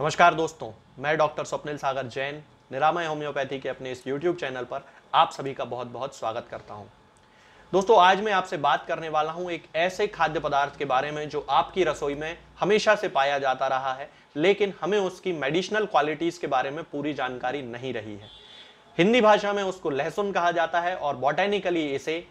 नमस्कार दोस्तों, मैं डॉक्टर स्वप्निल सागर जैन निरामय होम्योपैथी के अपने इस YouTube चैनल पर आप सभी का बहुत बहुत स्वागत करता हूं। दोस्तों, आज मैं आपसे बात करने वाला हूं एक ऐसे खाद्य पदार्थ के बारे में जो आपकी रसोई में हमेशा से पाया जाता रहा है, लेकिन हमें उसकी मेडिसिनल क्वालिटीज़ के बारे में पूरी जानकारी नहीं रही है। हिंदी भाषा में उसको लहसुन कहा जाता है और बॉटेनिकली इसे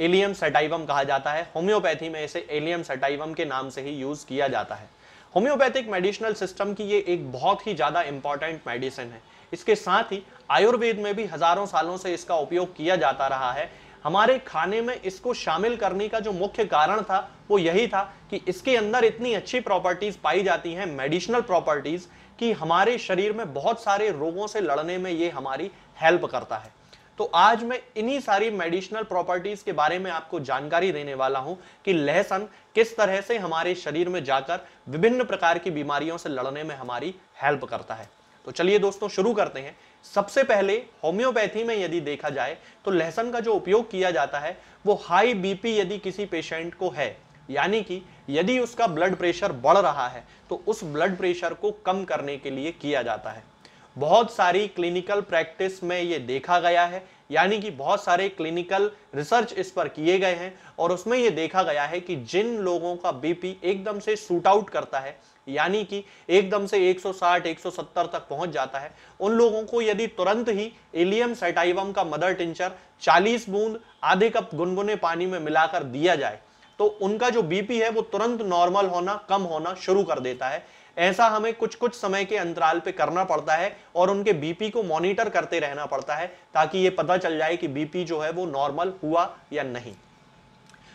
एलियम सेटाइवम कहा जाता है। होम्योपैथी में इसे एलियम सेटाइवम के नाम से ही यूज़ किया जाता है। होम्योपैथिक मेडिसिनल सिस्टम की ये एक बहुत ही ज़्यादा इम्पॉर्टेंट मेडिसिन है। इसके साथ ही आयुर्वेद में भी हज़ारों सालों से इसका उपयोग किया जाता रहा है। हमारे खाने में इसको शामिल करने का जो मुख्य कारण था वो यही था कि इसके अंदर इतनी अच्छी प्रॉपर्टीज़ पाई जाती हैं, मेडिसिनल प्रॉपर्टीज़, कि हमारे शरीर में बहुत सारे रोगों से लड़ने में ये हमारी हेल्प करता है। तो आज मैं इन्हीं सारी मेडिसिनल प्रॉपर्टीज़ के बारे में आपको जानकारी देने वाला हूं कि लहसुन किस तरह से हमारे शरीर में जाकर विभिन्न प्रकार की बीमारियों से लड़ने में हमारी हेल्प करता है। तो चलिए दोस्तों, शुरू करते हैं। सबसे पहले होम्योपैथी में यदि देखा जाए तो लहसुन का जो उपयोग किया जाता है वो हाई BP यदि किसी पेशेंट को है, यानी कि यदि उसका ब्लड प्रेशर बढ़ रहा है तो उस ब्लड प्रेशर को कम करने के लिए किया जाता है। बहुत सारी क्लिनिकल प्रैक्टिस में ये देखा गया है, यानी कि बहुत सारे क्लिनिकल रिसर्च इस पर किए गए हैं और उसमें ये देखा गया है कि जिन लोगों का BP एकदम से शूट आउट करता है, यानी कि एकदम से 160 170 तक पहुंच जाता है, उन लोगों को यदि तुरंत ही एलियम सेटाइवम का मदर टिंचर 40 बूंद आधे कप गुनगुने पानी में मिलाकर दिया जाए तो उनका जो BP है वो तुरंत नॉर्मल होना, कम होना शुरू कर देता है। ऐसा हमें कुछ कुछ समय के अंतराल पे करना पड़ता है और उनके BP को मॉनिटर करते रहना पड़ता है ताकि ये पता चल जाए कि BP जो है वो नॉर्मल हुआ या नहीं।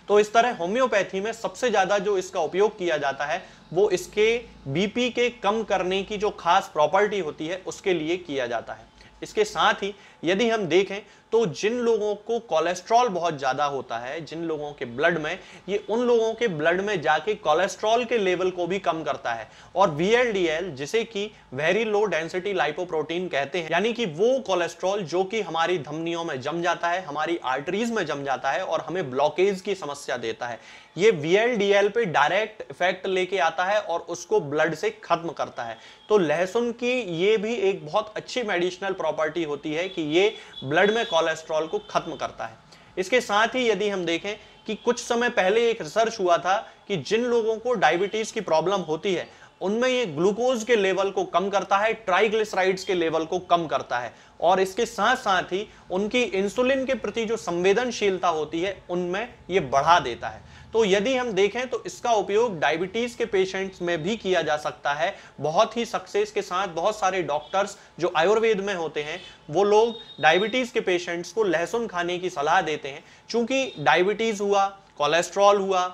तो इस तरह होम्योपैथी में सबसे ज़्यादा जो इसका उपयोग किया जाता है वो इसके BP के कम करने की जो खास प्रॉपर्टी होती है उसके लिए किया जाता है। इसके साथ ही यदि हम देखें तो जिन लोगों को कोलेस्ट्रॉल बहुत ज़्यादा होता है, जिन लोगों के ब्लड में, ये उन लोगों के ब्लड में जाके कोलेस्ट्रॉल के लेवल को भी कम करता है और VLDL जिसे कि वेरी लो डेंसिटी लाइपोप्रोटीन कहते हैं, यानी कि वो कोलेस्ट्रॉल जो कि हमारी धमनियों में जम जाता है, हमारी आर्टरीज में जम जाता है और हमें ब्लॉकेज की समस्या देता है, ये VLDL पे डायरेक्ट इफेक्ट लेके आता है और उसको ब्लड से खत्म करता है। तो लहसुन की ये भी एक बहुत अच्छी मेडिसिनल प्रॉपर्टी होती है कि ये ब्लड में कोलेस्ट्रॉल को खत्म करता है। इसके साथ ही यदि हम देखें कि कुछ समय पहले एक रिसर्च हुआ था कि जिन लोगों को डायबिटीज की प्रॉब्लम होती है उनमें ये ग्लूकोज के लेवल को कम करता है, ट्राइग्लिसराइड्स के लेवल को कम करता है और इसके साथ साथ ही उनकी इंसुलिन के प्रति जो संवेदनशीलता होती है उनमें ये बढ़ा देता है। तो यदि हम देखें तो इसका उपयोग डायबिटीज़ के पेशेंट्स में भी किया जा सकता है बहुत ही सक्सेस के साथ। बहुत सारे डॉक्टर्स जो आयुर्वेद में होते हैं वो लोग डायबिटीज़ के पेशेंट्स को लहसुन खाने की सलाह देते हैं। चूँकि डायबिटीज़ हुआ, कोलेस्ट्रॉल हुआ,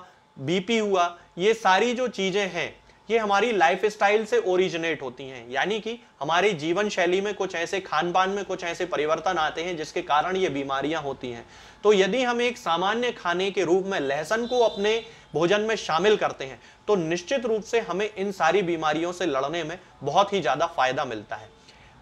BP हुआ, ये सारी जो चीज़ें हैं ये हमारी लाइफस्टाइल से ओरिजिनेट होती हैं, यानी कि हमारे जीवन शैली में कुछ ऐसे, खान पान में कुछ ऐसे परिवर्तन आते हैं जिसके कारण ये बीमारियां होती हैं। तो यदि हम एक सामान्य खाने के रूप में लहसुन को अपने भोजन में शामिल करते हैं तो निश्चित रूप से हमें इन सारी बीमारियों से लड़ने में बहुत ही ज़्यादा फायदा मिलता है।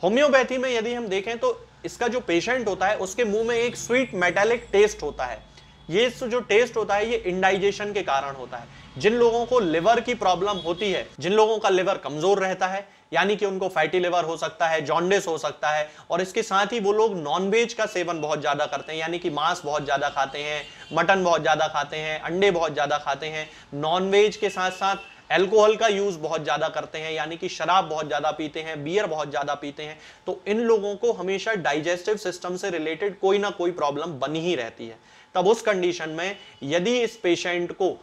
होम्योपैथी में यदि हम देखें तो इसका जो पेशेंट होता है उसके मुँह में एक स्वीट मेटालिक टेस्ट होता है। ये जो टेस्ट होता है ये इंडाइजेशन के कारण होता है। जिन लोगों को लिवर की प्रॉब्लम होती है, जिन लोगों का लिवर कमजोर रहता है, यानी कि उनको फैटी लिवर हो सकता है, जॉन्डिस हो सकता है और इसके साथ ही वो लोग नॉनवेज का सेवन बहुत ज़्यादा करते हैं, यानी कि मांस बहुत ज़्यादा खाते हैं, मटन बहुत ज़्यादा खाते हैं, अंडे बहुत ज़्यादा खाते हैं, नॉनवेज के साथ साथ एल्कोहल का यूज़ बहुत ज़्यादा करते हैं, यानी कि शराब बहुत ज़्यादा पीते हैं, बियर बहुत ज़्यादा पीते हैं। तो इन लोगों को हमेशा डाइजेस्टिव सिस्टम से रिलेटेड कोई ना कोई प्रॉब्लम बनी ही रहती है। तब उस कंडीशन में यदि इस पेशेंट को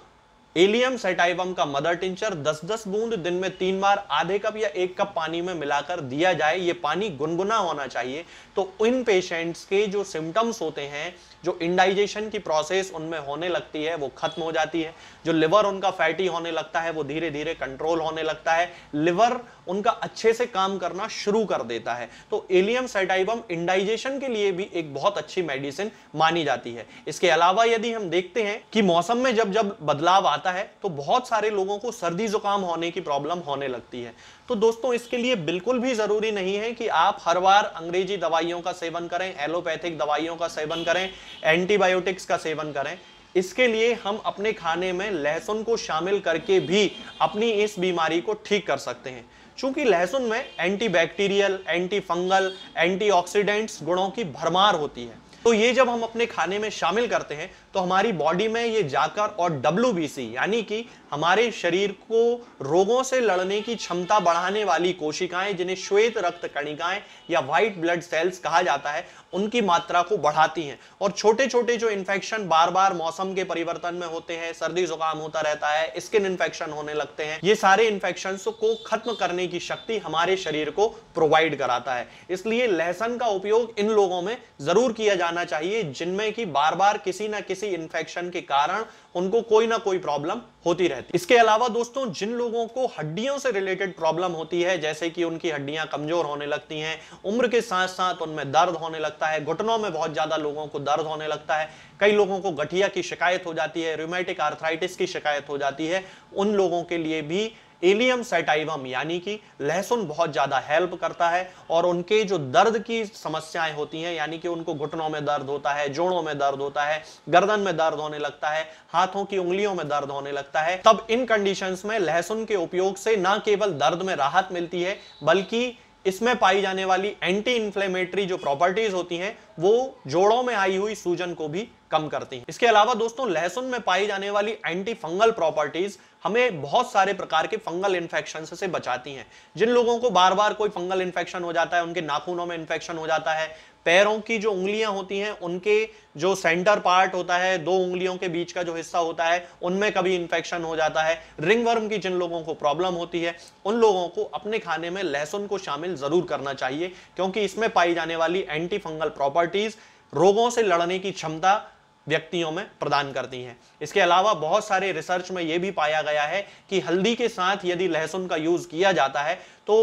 एलियम सेटाइवम का मदर टिंचर 10-10 बूंद दिन में 3 बार आधे कप या 1 कप पानी में मिलाकर दिया जाए, ये पानी गुनगुना होना चाहिए, तो इन पेशेंट्स के जो सिम्टम्स होते हैं, जो इंडाइजेशन की प्रोसेस उनमें होने लगती है वो खत्म हो जाती है, जो लिवर उनका फैटी होने लगता है वो धीरे धीरे कंट्रोल होने लगता है, लिवर उनका अच्छे से काम करना शुरू कर देता है। तो एलियम सेटाइवम इंडाइजेशन के लिए भी एक बहुत अच्छी मेडिसिन मानी जाती है। इसके अलावा यदि हम देखते हैं कि मौसम में जब जब बदलाव आता है तो बहुत सारे लोगों को सर्दी जुकाम होने की प्रॉब्लम होने लगती है। तो दोस्तों, इसके लिए बिल्कुल भी ज़रूरी नहीं है कि आप हर बार अंग्रेजी दवाइयों का सेवन करें, एलोपैथिक दवाइयों का सेवन करें, एंटीबायोटिक्स का सेवन करें। इसके लिए हम अपने खाने में लहसुन को शामिल करके भी अपनी इस बीमारी को ठीक कर सकते हैं। चूंकि लहसुन में एंटीबैक्टीरियल, एंटीफंगल, एंटीऑक्सीडेंट्स गुणों की भरमार होती है। तो ये जब हम अपने खाने में शामिल करते हैं तो हमारी बॉडी में ये जाकर और WBC यानी कि हमारे शरीर को रोगों से लड़ने की क्षमता बढ़ाने वाली कोशिकाएं, जिन्हें श्वेत रक्त कणिकाएं या व्हाइट ब्लड सेल्स कहा जाता है, उनकी मात्रा को बढ़ाती हैं। और छोटे छोटे जो इन्फेक्शन बार बार मौसम के परिवर्तन में होते हैं, सर्दी जुकाम होता रहता है, स्किन इन्फेक्शन होने लगते हैं, ये सारे इन्फेक्शन को खत्म करने की शक्ति हमारे शरीर को प्रोवाइड कराता है। इसलिए लहसुन का उपयोग इन लोगों में जरूर किया जाना चाहिए जिनमें कि बार बार किसी ना किसी इन्फेक्शन के कारण उनको कोई ना कोई प्रॉब्लम होती रहती है। इसके अलावा दोस्तों, जिन लोगों को हड्डियों से रिलेटेड प्रॉब्लम होती है, जैसे कि उनकी हड्डियां कमजोर होने लगती हैं, उम्र के साथ साथ उनमें दर्द होने लगता है, घुटनों में बहुत ज्यादा लोगों को दर्द होने लगता है, कई लोगों को गठिया की शिकायत हो जाती है, रूमेटिक आर्थराइटिस की शिकायत हो जाती है, उन लोगों के लिए भी एलियम सेटाइवम यानी कि लहसुन बहुत ज़्यादा हेल्प करता है। और उनके जो दर्द की समस्याएं होती हैं, यानी कि उनको घुटनों में दर्द होता है, जोड़ों में दर्द होता है, गर्दन में दर्द होने लगता है, हाथों की उंगलियों में दर्द होने लगता है, तब इन कंडीशंस में लहसुन के उपयोग से ना केवल दर्द में राहत मिलती है बल्कि इसमें पाई जाने वाली एंटी इन्फ्लेमेटरी जो प्रॉपर्टीज होती हैं वो जोड़ों में आई हुई सूजन को भी कम करती हैं। इसके अलावा दोस्तों, लहसुन में पाई जाने वाली एंटी फंगल प्रॉपर्टीज हमें बहुत सारे प्रकार के फंगल इन्फेक्शन से बचाती हैं। जिन लोगों को बार बार कोई फंगल इन्फेक्शन हो जाता है, उनके नाखूनों में इन्फेक्शन हो जाता है, पैरों की जो उंगलियां होती हैं उनके जो सेंटर पार्ट होता है, दो उंगलियों के बीच का जो हिस्सा होता है, उनमें कभी इन्फेक्शन हो जाता है, रिंगवर्म की जिन लोगों को प्रॉब्लम होती है, उन लोगों को अपने खाने में लहसुन को शामिल जरूर करना चाहिए क्योंकि इसमें पाई जाने वाली एंटी फंगल प्रॉपर्टीज रोगों से लड़ने की क्षमता व्यक्तियों में प्रदान करती हैं। इसके अलावा बहुत सारे रिसर्च में यह भी पाया गया है कि हल्दी के साथ यदि लहसुन का यूज किया जाता है तो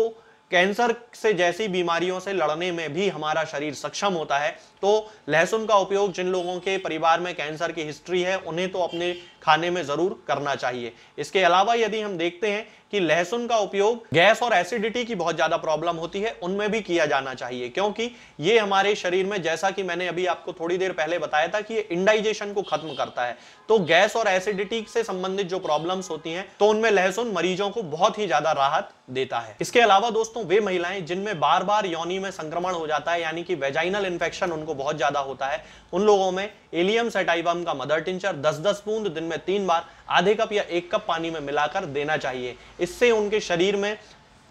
कैंसर से जैसी बीमारियों से लड़ने में भी हमारा शरीर सक्षम होता है। तो लहसुन का उपयोग जिन लोगों के परिवार में कैंसर की हिस्ट्री है उन्हें तो अपने खाने में जरूर करना चाहिए। इसके अलावा यदि हम देखते हैं कि लहसुन का उपयोग गैस और एसिडिटी की बहुत ज़्यादा प्रॉब्लम होती है उनमें भी किया जाना चाहिए क्योंकि ये हमारे शरीर में, जैसा कि मैंने अभी आपको थोड़ी देर पहले बताया था कि ये इंडाइजेशन को खत्म करता है, तो गैस और एसिडिटी से संबंधित जो प्रॉब्लम्स होती हैं तो उनमें लहसुन मरीजों को बहुत ही ज़्यादा राहत देता है। इसके अलावा दोस्तों, वे महिलाएं जिनमें बार बार योनि में संक्रमण हो जाता है यानी कि वेजाइनल इन्फेक्शन उनको बहुत ज़्यादा होता है, उन लोगों में एलियम सेटाइवम का मदर टिंचर 10-10 बूंद दिन में 3 बार आधे कप या 1 कप पानी में मिलाकर देना चाहिए। इससे उनके शरीर में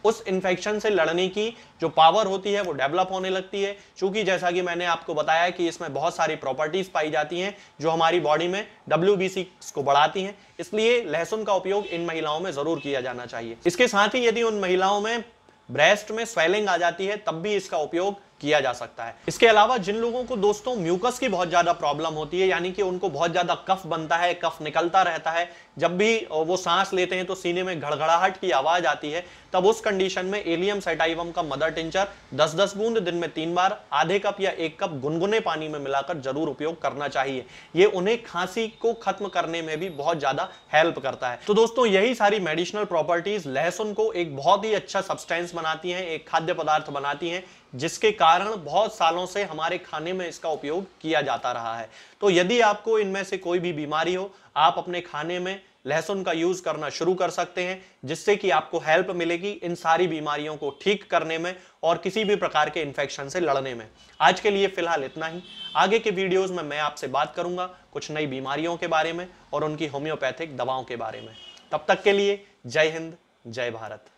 उस इन्फेक्शन से लड़ने की जो पावर होती है वो डेवलप होने लगती है। चूंकि जैसा कि मैंने आपको बताया कि इसमें बहुत सारी प्रॉपर्टीज पाई जाती हैं जो हमारी बॉडी में WBC को बढ़ाती हैं, इसलिए लहसुन का उपयोग इन महिलाओं में जरूर किया जाना चाहिए। इसके साथ ही यदि उन महिलाओं में ब्रेस्ट में स्वेलिंग आ जाती है तब भी इसका उपयोग किया जा सकता है। इसके अलावा जिन लोगों को दोस्तों म्यूकस की बहुत ज़्यादा प्रॉब्लम होती है, यानी कि उनको बहुत ज़्यादा कफ बनता है, कफ निकलता रहता है, जब भी वो सांस लेते हैं तो सीने में घड़घड़ाहट की आवाज़ आती है, तब उस कंडीशन में एलियम सेटाइवम का मदर टिंचर 10-10 बूंद दिन में 3 बार आधे कप या 1 कप गुनगुने पानी में मिलाकर जरूर उपयोग करना चाहिए। ये उन्हें खांसी को खत्म करने में भी बहुत ज़्यादा हेल्प करता है। तो दोस्तों, यही सारी मेडिसिनल प्रॉपर्टीज़ लहसुन को एक बहुत ही अच्छा सब्सटेंस बनाती हैं, एक खाद्य पदार्थ बनाती हैं जिसके कारण बहुत सालों से हमारे खाने में इसका उपयोग किया जाता रहा है। तो यदि आपको इनमें से कोई भी बीमारी हो, आप अपने खाने में लहसुन का यूज करना शुरू कर सकते हैं जिससे कि आपको हेल्प मिलेगी इन सारी बीमारियों को ठीक करने में और किसी भी प्रकार के इन्फेक्शन से लड़ने में। आज के लिए फिलहाल इतना ही। आगे के वीडियोस में मैं आपसे बात करूंगा कुछ नई बीमारियों के बारे में और उनकी होम्योपैथिक दवाओं के बारे में। तब तक के लिए जय हिंद, जय भारत।